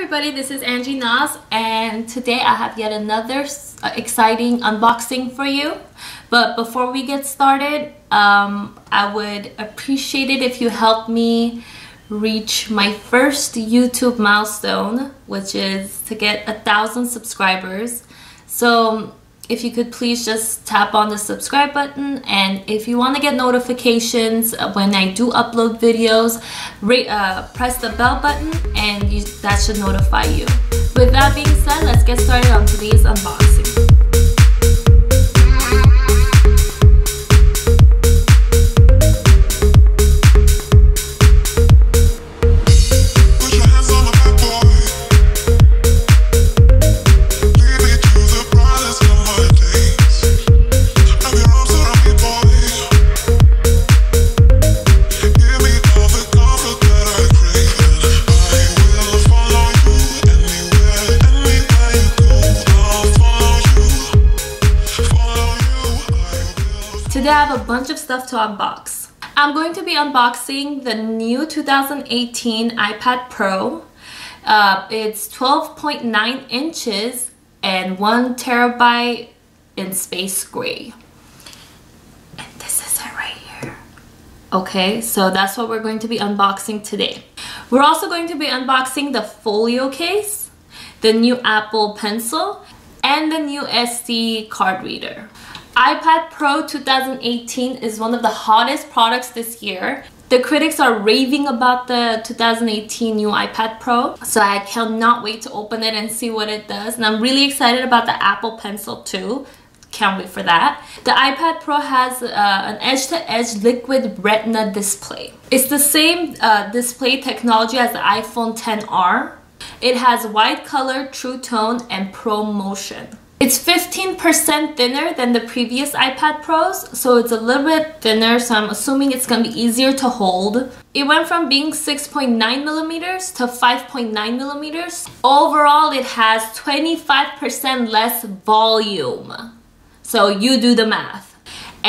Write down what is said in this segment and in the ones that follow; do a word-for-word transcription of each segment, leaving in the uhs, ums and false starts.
everybody, this is Angie Nauz, and today I have yet another exciting unboxing for you. But before we get started, um, I would appreciate it if you help me reach my first YouTube milestone, which is to get a thousand subscribers. So if you could please just tap on the subscribe button, and if you want to get notifications when I do upload videos, rate, uh, press the bell button, and you, that should notify you. With that being said, let's get started on today's unboxing. Today I have a bunch of stuff to unbox. I'm going to be unboxing the new two thousand eighteen iPad Pro. Uh, it's twelve point nine inches and one terabyte in Space Gray. And this is it right here. Okay, so that's what we're going to be unboxing today. We're also going to be unboxing the Folio case, the new Apple Pencil, and the new S D card reader. iPad Pro two thousand eighteen is one of the hottest products this year. The critics are raving about the two thousand eighteen new iPad Pro, so I cannot wait to open it and see what it does. And I'm really excited about the Apple Pencil too. Can't wait for that. The iPad Pro has uh, an edge-to-edge Liquid Retina Display. It's the same uh, display technology as the iPhone X R. It has wide color, true tone, and pro motion. It's fifteen percent thinner than the previous iPad Pros, so it's a little bit thinner, so I'm assuming it's going to be easier to hold. It went from being six point nine millimeters to five point nine millimeters. Overall, it has twenty-five percent less volume. So you do the math.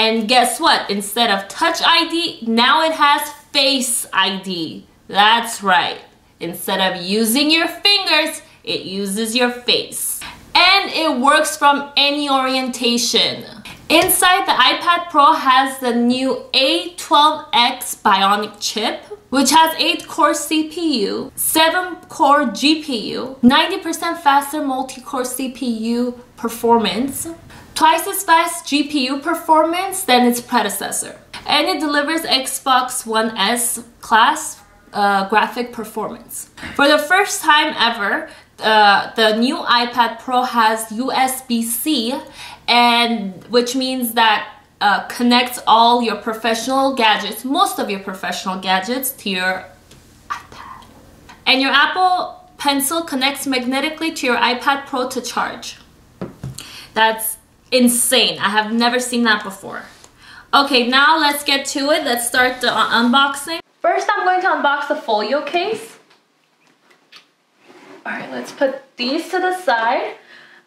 And guess what? Instead of Touch I D, now it has Face I D. That's right. Instead of using your fingers, it uses your face. And it works from any orientation. Inside, the iPad Pro has the new A twelve X Bionic chip, which has eight core C P U, seven core G P U, ninety percent faster multi-core C P U performance, twice as fast G P U performance than its predecessor. And it delivers Xbox One S class uh, graphic performance. For the first time ever, Uh, the new iPad Pro has U S B C, and which means that uh, connects all your professional gadgets, most of your professional gadgets, to your iPad. And your Apple Pencil connects magnetically to your iPad Pro to charge. That's insane. I have never seen that before. Okay, now let's get to it. Let's start the uh, unboxing. First, I'm going to unbox the Folio case. Alright, let's put these to the side.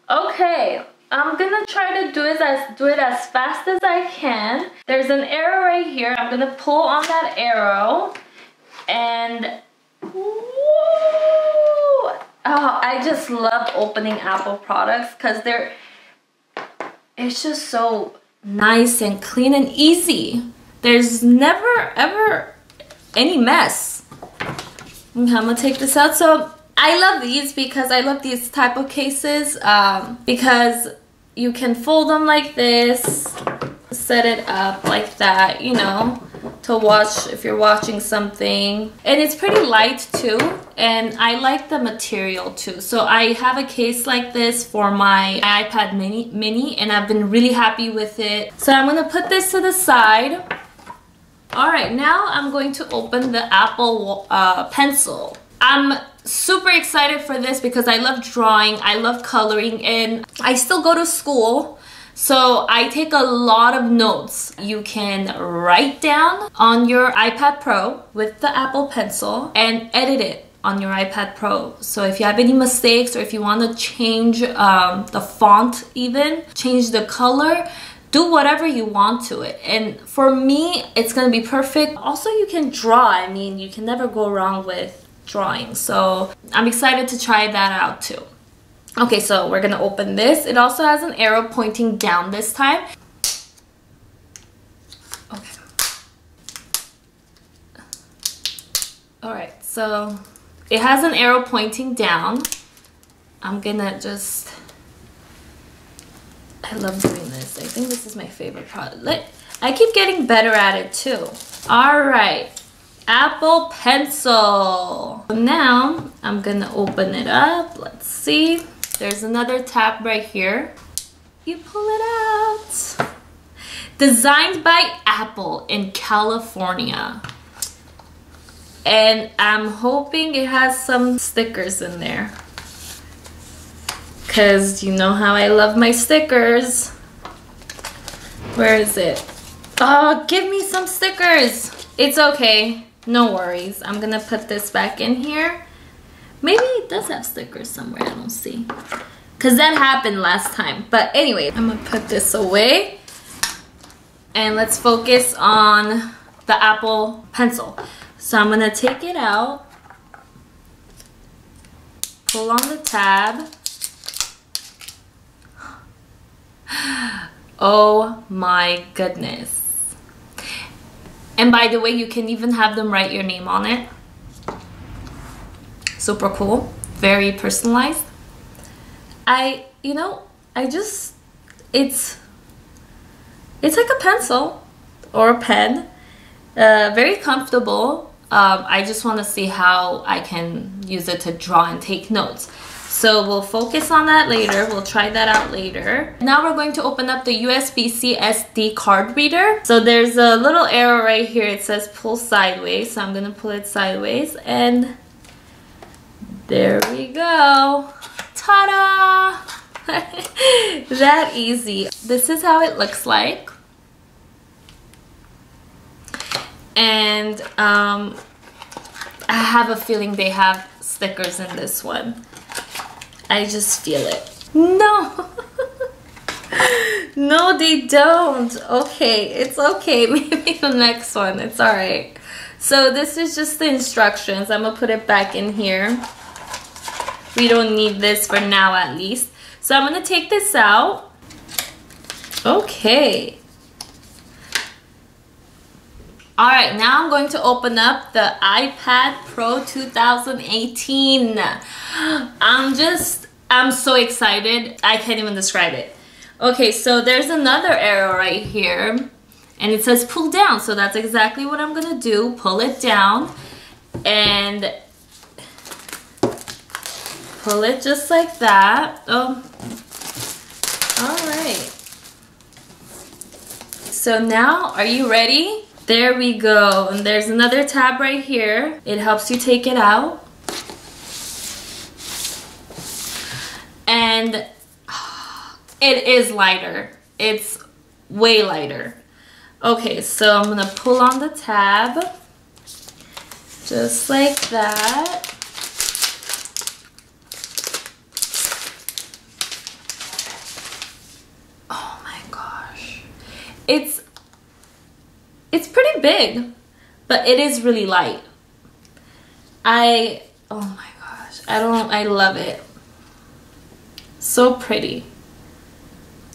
Okay, I'm gonna try to do it as do it as fast as I can. There's an arrow right here. I'm gonna pull on that arrow, and woo! Oh, I just love opening Apple products because they're it's just so nice and clean and easy. There's never ever any mess. I'm gonna take this out. So I love these because I love these type of cases um, because you can fold them like this, set it up like that, you know, to watch if you're watching something. And it's pretty light too, and I like the material too. So I have a case like this for my iPad mini, mini and I've been really happy with it. So I'm going to put this to the side. Alright, now I'm going to open the Apple uh, Pencil. I'm super excited for this because I love drawing, I love coloring, and I still go to school, so I take a lot of notes. You can write down on your iPad Pro with the Apple Pencil and edit it on your iPad Pro. So if you have any mistakes, or if you want to change um, the font, even change the color, do whatever you want to it. And for me, it's going to be perfect. Also, you can draw. I mean, you can never go wrong with drawing. So I'm excited to try that out too. Okay, so we're gonna open this. It also has an arrow pointing down this time. Okay. Alright, so it has an arrow pointing down. I'm gonna just... I love doing this. I think this is my favorite product. I keep getting better at it too. Alright, Apple Pencil. Now I'm gonna open it up. Let's see. There's another tab right here. You pull it out. Designed by Apple in California. And I'm hoping it has some stickers in there, because you know how I love my stickers. Where is it? Oh, give me some stickers. It's okay. No worries. I'm going to put this back in here. Maybe it does have stickers somewhere. I don't see. Because that happened last time. But anyway, I'm going to put this away. And let's focus on the Apple Pencil. So I'm going to take it out. Pull on the tab. Oh my goodness. And by the way, you can even have them write your name on it. Super cool. Very personalized. I, you know, I just, it's, it's like a pencil or a pen. Uh, very comfortable. Um, I just want to see how I can use it to draw and take notes. So we'll focus on that later. We'll try that out later. Now we're going to open up the U S B C S D card reader. So there's a little arrow right here. It says pull sideways. So I'm going to pull it sideways. And there we go. Ta-da! That easy. This is how it looks like. And um, I have a feeling they have stickers in this one. I just feel it. No! No, they don't. Okay, it's okay. Maybe the next one. It's alright. So this is just the instructions. I'm going to put it back in here. We don't need this for now, at least. So I'm going to take this out. Okay. Alright, now I'm going to open up the iPad Pro two thousand eighteen. I'm just, I'm so excited. I can't even describe it. Okay, so there's another arrow right here. And it says pull down. So that's exactly what I'm going to do. Pull it down. And pull it just like that. Oh, alright. So now, are you ready? There we go. And there's another tab right here. It helps you take it out. And it is lighter. It's way lighter. Okay, so I'm gonna pull on the tab. Just like that. Oh my gosh. It's It's pretty big, but it is really light. I, oh my gosh, I don't, I love it. So pretty.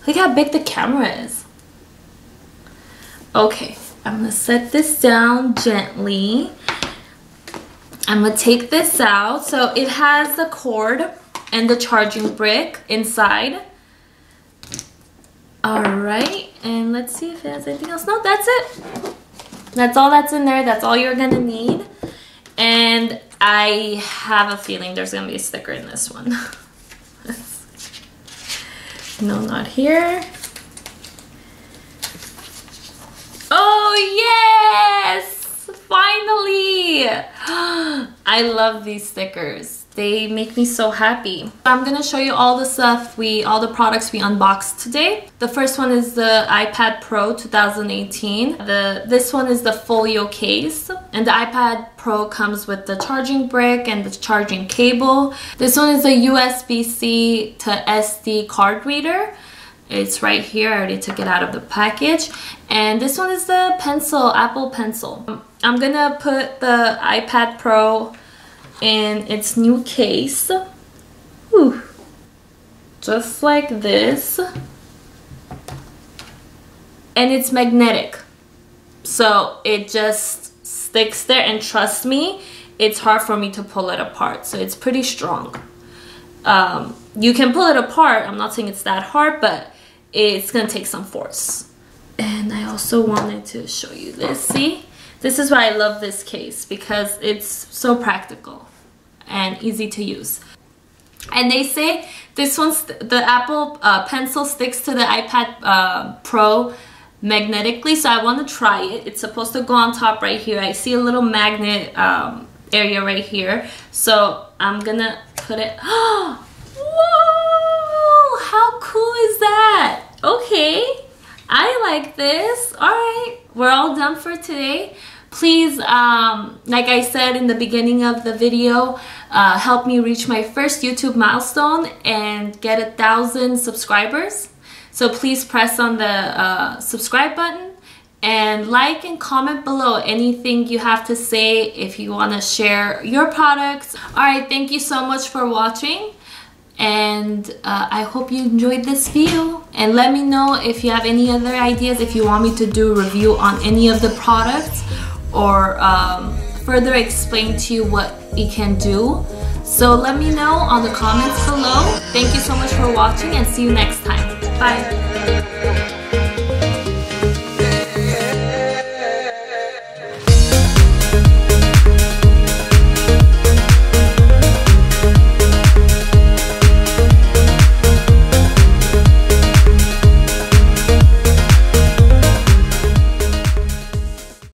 Look how big the camera is. Okay, I'm gonna set this down gently. I'm gonna take this out. So it has the cord and the charging brick inside. Alright, and let's see if it has anything else. No, that's it. That's all that's in there. That's all you're going to need. And I have a feeling there's going to be a sticker in this one. No, not here. Oh, yes! Finally! I love these stickers. They make me so happy. I'm gonna show you all the stuff we, all the products we unboxed today. The first one is the iPad Pro two thousand eighteen. The, this one is the folio case. And the iPad Pro comes with the charging brick and the charging cable. This one is a U S B C to S D card reader. It's right here. I already took it out of the package. And this one is the pencil, Apple Pencil. I'm gonna put the iPad Pro in its new case. Whew. Just like this. And it's magnetic. So it just sticks there, and trust me, it's hard for me to pull it apart. So it's pretty strong. Um, you can pull it apart. I'm not saying it's that hard, but it's gonna take some force. And I also wanted to show you this. See, this is why I love this case, because it's so practical and easy to use. And they say this one's the Apple uh, Pencil sticks to the iPad uh, Pro magnetically, so I want to try it. It's supposed to go on top right here. I see a little magnet um, area right here, so I'm gonna put it. Oh, whoa! How cool is that? Okay, I like this. All right, we're all done for today. Please, um, like I said in the beginning of the video, uh, help me reach my first YouTube milestone and get a thousand subscribers. So please press on the uh, subscribe button and like and comment below anything you have to say if you want to share your products. All right, thank you so much for watching, and uh, I hope you enjoyed this video, and let me know if you have any other ideas, if you want me to do a review on any of the products, or um, further explain to you what it can do. So let me know on the comments below. Thank you so much for watching, and see you next time. Bye.